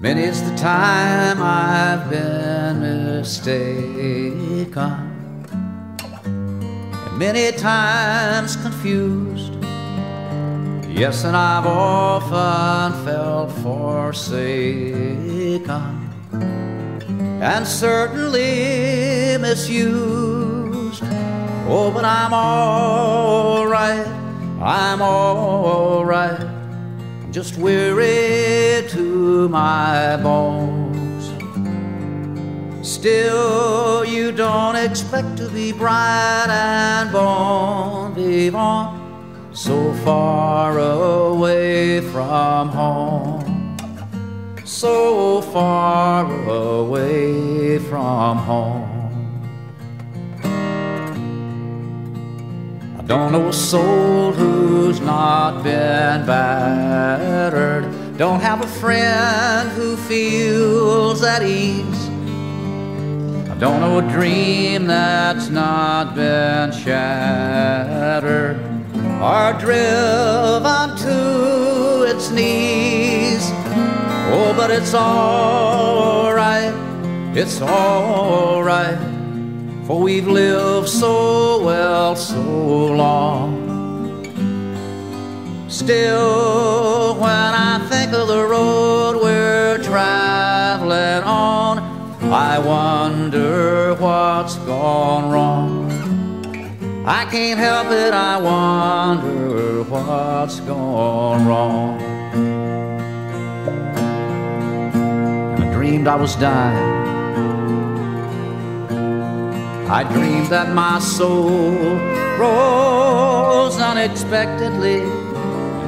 Many's the time I've been mistaken, and many times confused. Yes, and I've often felt forsaken, and certainly misused. Oh, but I'm all right, I'm all right, I'm just weary to my bones. Still, you don't expect to be bright and bon vivant, so far away from home, so far away from home. I don't know a soul who's not been battered. Don't have a friend who feels at ease. I don't know a dream that's not been shattered or driven to its knees. Oh, but it's all right, it's all right, for we've lived so well so long. Still, when I think of the road we're traveling on, I wonder what's gone wrong. I can't help it, I wonder what's gone wrong. I dreamed I was dying, I dreamed that my soul rose unexpectedly,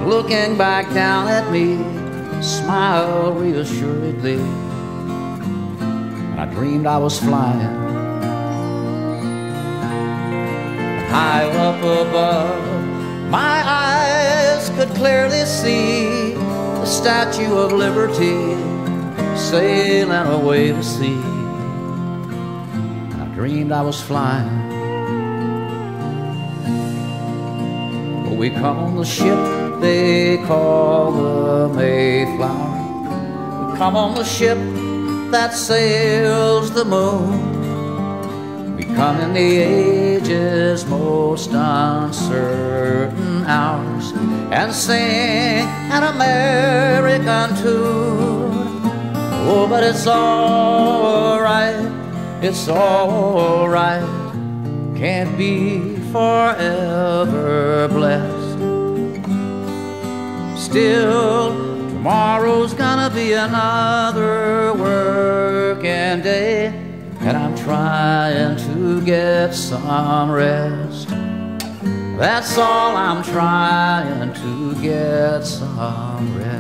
looking back down at me, smiled reassuringly. And I dreamed I was flying high up above, my eyes could clearly see the Statue of Liberty sailing away to sea. I dreamed I was flying, but we come on the ship they call the Mayflower. We come on the ship that sails the moon. We come in the age's most uncertain hours and sing an American tune. Oh, but it's all right, it's all right, can't be forever blessed. Still, tomorrow's gonna be another working day, and I'm trying to get some rest. That's all, I'm trying to get some rest.